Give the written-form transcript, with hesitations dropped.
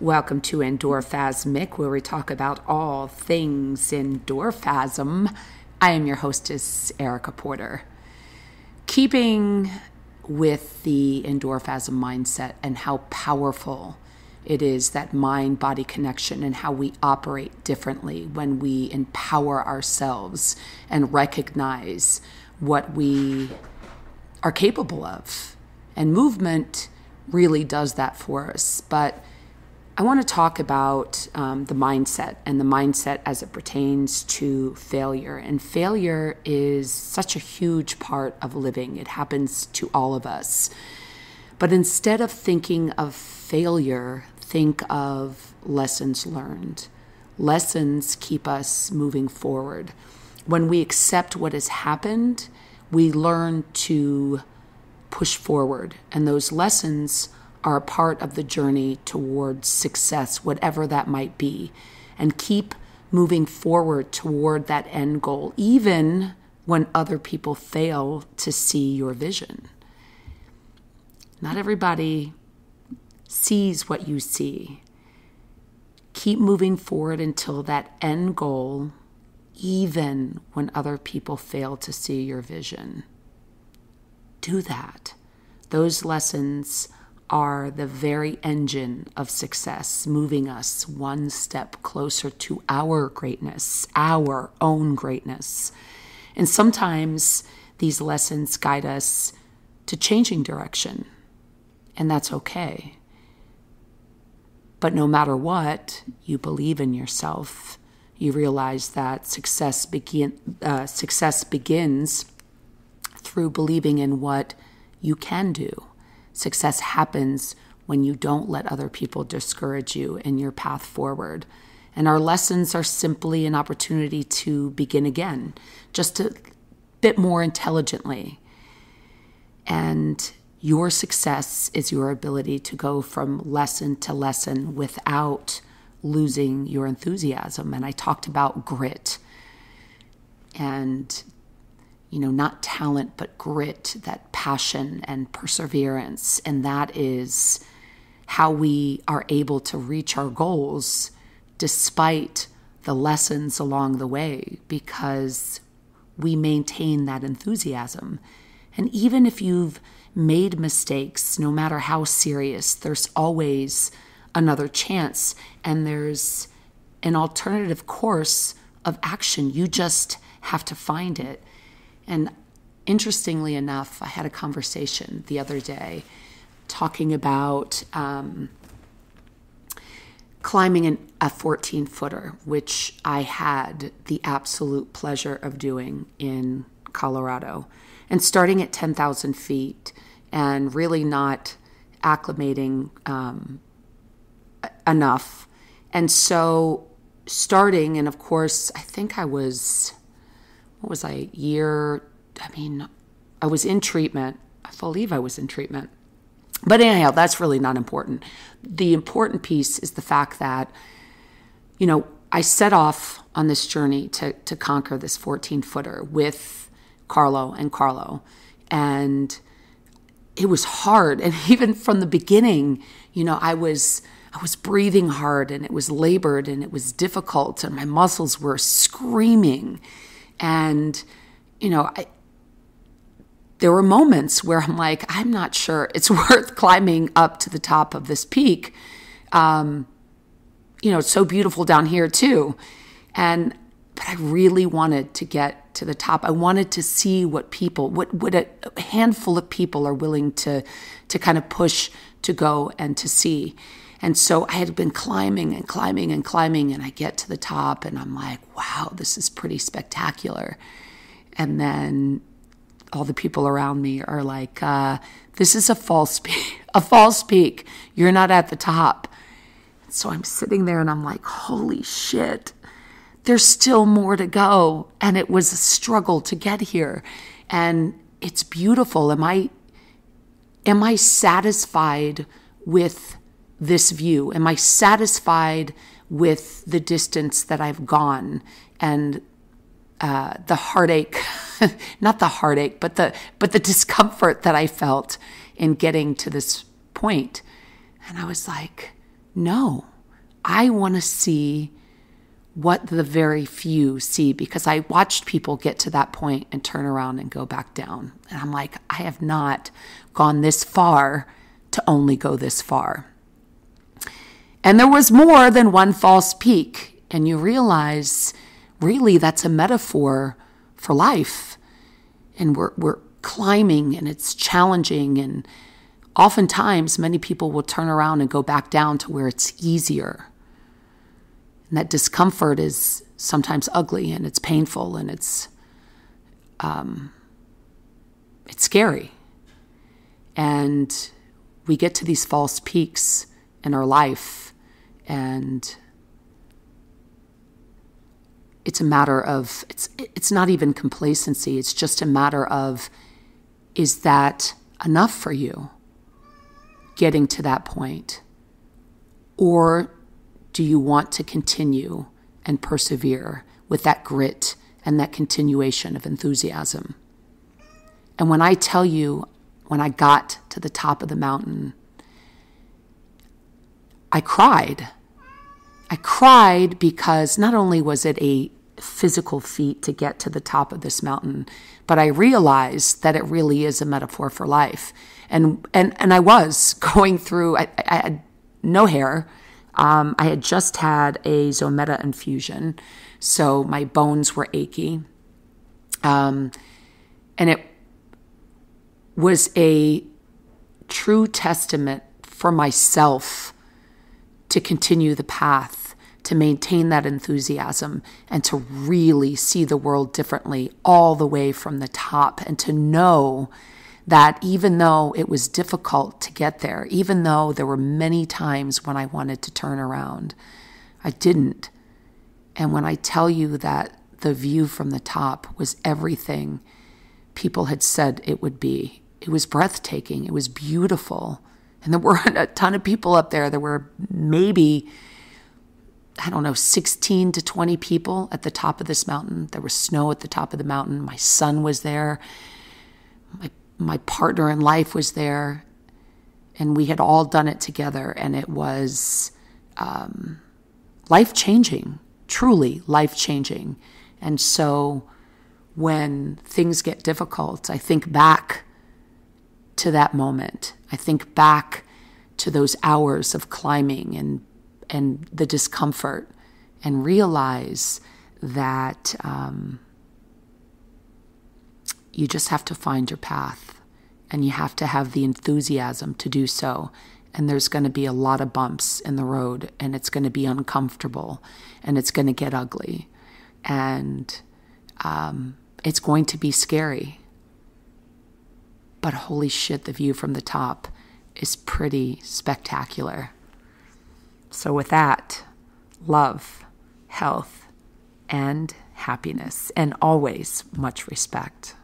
Welcome to Endorphasmic, where we talk about all things endorphasm. I am your hostess, Erica Porter. Keeping with the endorphasm mindset and how powerful it is, that mind-body connection, and how we operate differently when we empower ourselves and recognize what we are capable of. And movement really does that for us. But I want to talk about the mindset, and the mindset as it pertains to failure. And failure is such a huge part of living. It happens to all of us. But instead of thinking of failure, think of lessons learned. Lessons keep us moving forward. When we accept what has happened, we learn to push forward. And those lessons are a part of the journey towards success, whatever that might be. And keep moving forward toward that end goal, even when other people fail to see your vision. Not everybody sees what you see. Keep moving forward until that end goal, even when other people fail to see your vision. Do that. Those lessons are the very engine of success, moving us one step closer to our greatness, our own greatness. And sometimes these lessons guide us to changing direction, and that's okay. But no matter what, you believe in yourself. You realize that success begins through believing in what you can do. Success happens when you don't let other people discourage you in your path forward. And our lessons are simply an opportunity to begin again, just a bit more intelligently. And your success is your ability to go from lesson to lesson without losing your enthusiasm. And I talked about grit and, you know, not talent, but grit, that passion and perseverance. And that is how we are able to reach our goals despite the lessons along the way, because we maintain that enthusiasm. And even if you've made mistakes, no matter how serious, there's always another chance, and there's an alternative course of action. You just have to find it. And interestingly enough, I had a conversation the other day talking about climbing a 14-footer, which I had the absolute pleasure of doing in Colorado, and starting at 10,000 feet and really not acclimating enough. And so starting, and of course, I think I was, what was I, year, I mean, I was in treatment. I believe I was in treatment. But anyhow, that's really not important. The important piece is the fact that, you know, I set off on this journey to conquer this 14-footer with Carlo. And it was hard. And even from the beginning, you know, I was breathing hard, and it was labored, and it was difficult, and my muscles were screaming. And, you know, there were moments where I'm like, I'm not sure it's worth climbing up to the top of this peak. You know, it's so beautiful down here too. But I really wanted to get to the top. I wanted to see what people, what a handful of people are willing to kind of push to go and to see. And so I had been climbing, and I get to the top, and I'm like, wow, this is pretty spectacular. And then all the people around me are like, this is a false peak. You're not at the top. So I'm sitting there, and I'm like, holy shit. There's still more to go, and it was a struggle to get here, and it's beautiful. Am I satisfied with this view? Am I satisfied with the distance that I've gone, and the heartache, not the heartache, but the discomfort that I felt in getting to this point? And I was like, No, I want to see what the very few see, because I watched people get to that point and turn around and go back down. And I'm like, I have not gone this far to only go this far. And there was more than one false peak. And you realize, really, that's a metaphor for life. And we're climbing, and it's challenging. And oftentimes, many people will turn around and go back down to where it's easier. And that discomfort is sometimes ugly, and it's painful, and it's scary. And we get to these false peaks in our life, and it's a matter of, it's not even complacency, it's just a matter of, is that enough for you, getting to that point? Or do you want to continue and persevere with that grit and that continuation of enthusiasm? And when I tell you, when I got to the top of the mountain, I cried. I cried because not only was it a physical feat to get to the top of this mountain, but I realized that it really is a metaphor for life. And I was going through, I had no hair. I had just had a Zometa infusion, so my bones were achy. And it was a true testament for myself to continue the path, to maintain that enthusiasm, and to really see the world differently all the way from the top, and to know that even though it was difficult to get there, even though there were many times when I wanted to turn around, I didn't. And when I tell you that the view from the top was everything people had said it would be, it was breathtaking, it was beautiful. And there weren't a ton of people up there. There were maybe, I don't know, 16 to 20 people at the top of this mountain. There was snow at the top of the mountain. My son was there. My partner in life was there. And we had all done it together. And it was life-changing, truly life-changing. And so when things get difficult, I think back to that moment. I think back to those hours of climbing and the discomfort, and realize that you just have to find your path, and you have to have the enthusiasm to do so. And there's going to be a lot of bumps in the road, and it's going to be uncomfortable, and it's going to get ugly, and it's going to be scary. But holy shit, the view from the top is pretty spectacular. So with that, love, health, and happiness, and always much respect.